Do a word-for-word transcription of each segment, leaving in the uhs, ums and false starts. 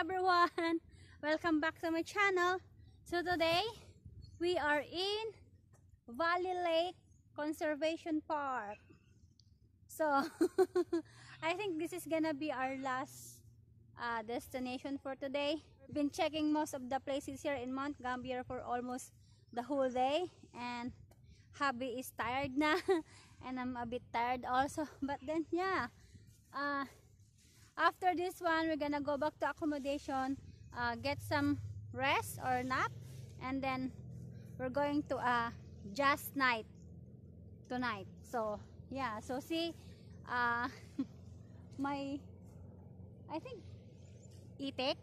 everyone, welcome back to my channel. So today we are in Valley Lake Conservation Park. So I think this is gonna be our last uh, destination for today. We've been checking most of the places here in Mount Gambier for almost the whole day, and hubby is tired na and I'm a bit tired also, but then yeah, uh, after this one we're gonna go back to accommodation, uh, get some rest or nap, and then we're going to a jazz night tonight. So yeah, so see, uh, my I think itik,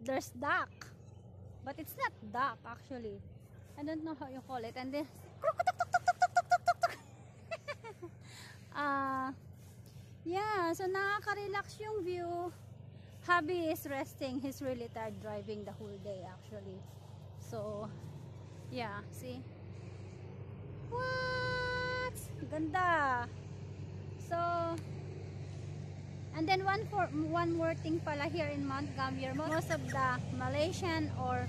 there's duck, but it's not duck actually, I don't know how you call it. And then uh, yeah, so nakaka-relax yung view. Hubby is resting. He's really tired driving the whole day actually. So yeah, see? What? Ganda! So, and then one, for, one more thing pala here in Mount Gambier. Most of the Malaysian or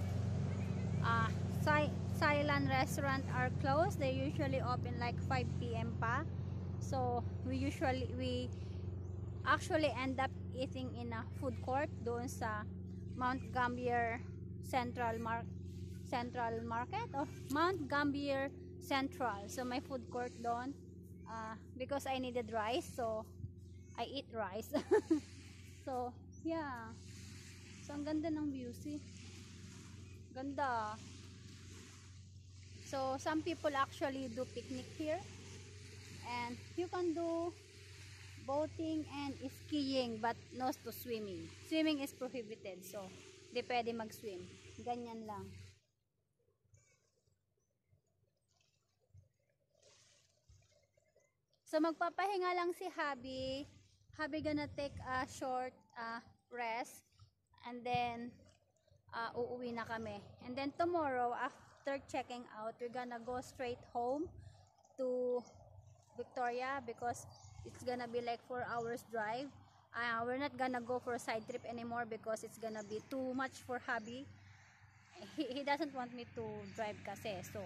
uh, Thai Thailand restaurant are closed. They usually open like five p m pa. So we usually we actually end up eating in a food court doon sa Mount Gambier Central Mark Central Market or Mount Gambier Central. So my food court doon, uh, because I needed rice, so I eat rice. So yeah. So ang ganda ng view, see? Ganda. So some people actually do picnic here, and you can do boating and skiing, but not to swimming. Swimming is prohibited, so di pwede mag-swim. Ganyan lang. So magpapahinga lang si Hubby. Hubby gonna take a short uh, rest, and then uh, uuwi na kami. And then tomorrow after checking out, we're gonna go straight home to Victoria because it's gonna be like four hours drive. Uh, we're not gonna go for a side trip anymore because it's gonna be too much for hubby. He, he doesn't want me to drive kasi, so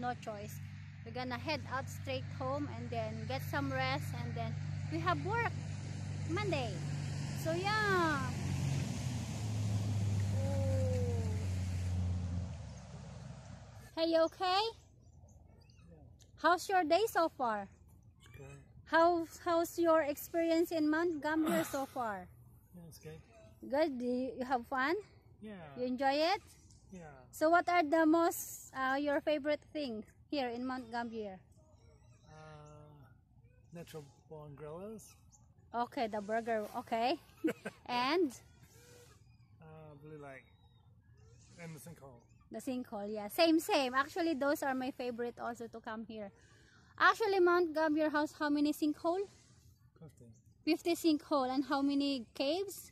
no choice. We're gonna head out straight home and then get some rest, and then we have work Monday. So yeah. Hey, you okay? Yeah. How's your day so far? It's good. How, how's your experience in Mount Gambier so far? Yeah, it's good. Good? Do you, you have fun? Yeah. You enjoy it? Yeah. So what are the most, uh, your favorite thing here in Mount Gambier? Uh, natural born growers. Okay, the burger, okay. And? Uh, blue light. And the sinkhole. The sinkhole, yeah. Same, same. Actually, those are my favorite also to come here. Actually, Mount Gambier house, how many sinkhole? fifty. fifty sinkhole. And how many caves?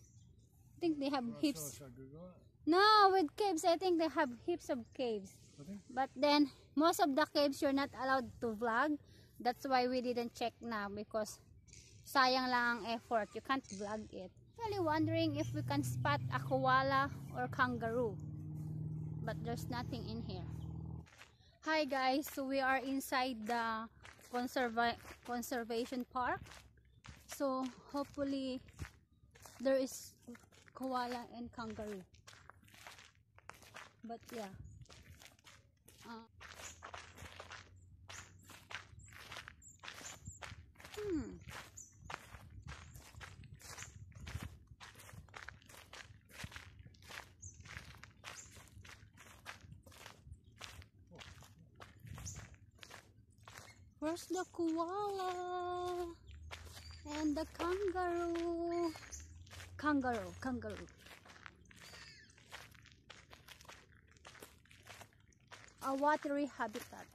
I think they have well, heaps. Should I Google it? No, with caves, I think they have heaps of caves. Okay. But then, most of the caves, you're not allowed to vlog. That's why we didn't check now, because sayang lang ang effort. You can't vlog it. Really wondering if we can spot a koala or kangaroo. But there's nothing in here. Hi guys, so we are inside the conserva conservation park. So hopefully there is koala and kangaroo. But yeah. Uh. Hmm. Where's the koala and the kangaroo? Kangaroo, kangaroo. A watery habitat.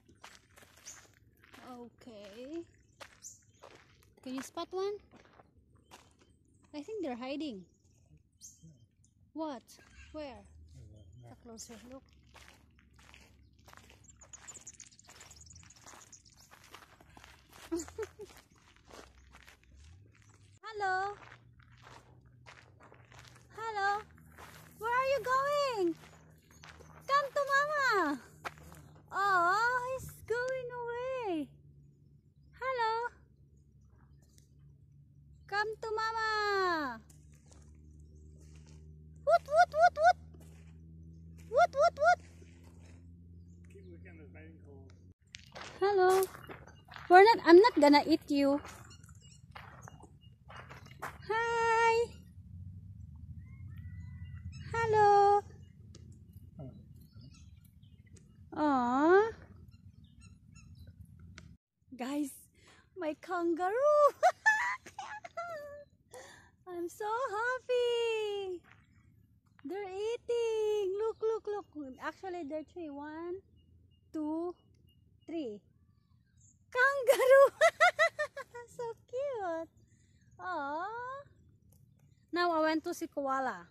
Okay. Can you spot one? I think they're hiding. What? Where? Take a closer look. Hello. Come to mama. Woot, woot, woot, woot. Woot, woot, woot. Keep looking at the main coals. Hello. We're not, I'm not gonna eat you. Hi. Hello. Aww. Guys, my kangaroo. I'm so happy. They're eating. Look, look, look. Actually, there are three. One, two, three. Kangaroo. So cute. Aww. Now I went to see koala.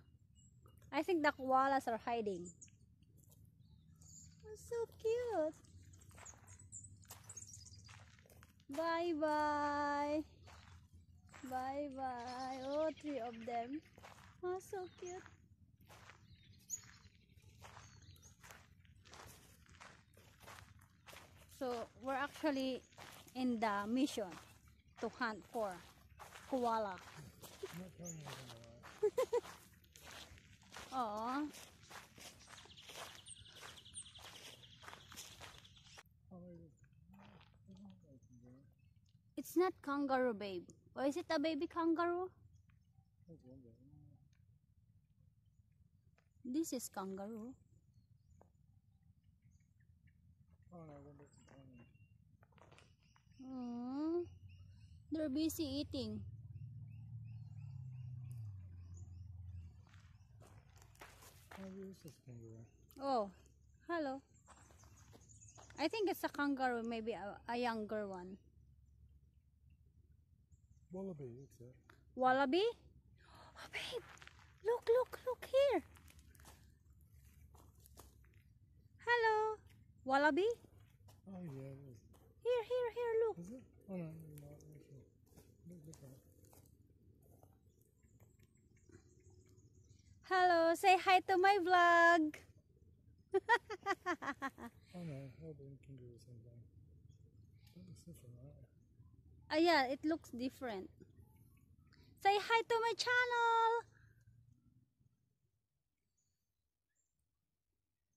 I think the koalas are hiding. That's so cute. Bye bye. Bye bye. Oh, three of them. Oh, so cute. So we're actually in the mission to hunt for koala. Oh. It's not kangaroo, babe. Or is it a baby kangaroo? This is kangaroo. Oh, they're busy eating. Oh, hello. I think it's a kangaroo, maybe a, a younger one. Wallaby, it's it. Wallaby? Oh, babe! Look, look, look here! Hello! Wallaby? Oh, yeah, it is. Here, here, here, look! Is it? Oh, no, no, no. Look, look at it. Hello! Say hi to my vlog! Oh, no, hold on, you can do the same thing. That looks different, right? Uh, yeah, it looks different. Say hi to my channel.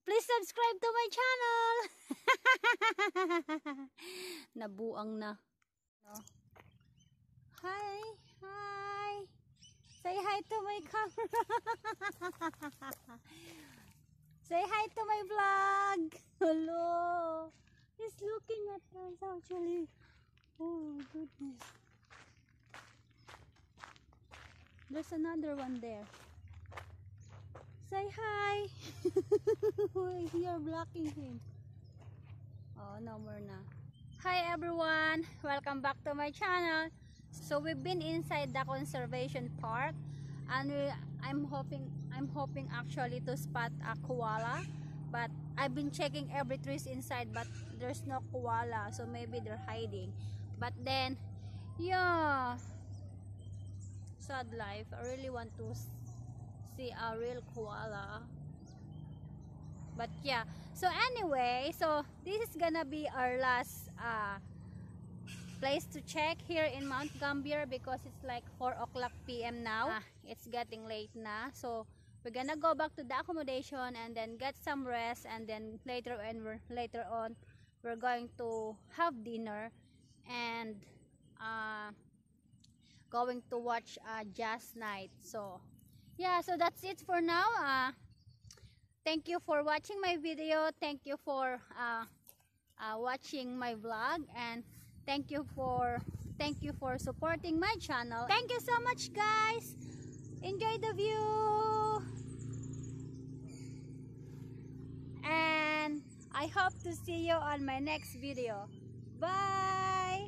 Please subscribe to my channel. Nabuang na. No. Hi, hi. Say hi to my camera. Say hi to my vlog. Hello. He's looking at us actually. Oh my goodness. There's another one there. Say hi. You're blocking him. Oh, no more na. Hi everyone. Welcome back to my channel. So we've been inside the conservation park and we, I'm hoping I'm hoping actually to spot a koala, but I've been checking every trees inside, but there's no koala, so maybe they're hiding. But then, yeah, sad life. I really want to see a real koala. But yeah, so anyway, so this is gonna be our last uh, place to check here in Mount Gambier because it's like four o'clock p m now. Ah, it's getting late na, so we're gonna go back to the accommodation and then get some rest, and then later on we're, later on we're going to have dinner and uh, going to watch uh, jazz night. So yeah, so that's it for now. Uh, thank you for watching my video. Thank you for uh, uh, watching my vlog, and thank you for thank you for supporting my channel. Thank you so much, guys. Enjoy the view, and I hope to see you on my next video. Bye.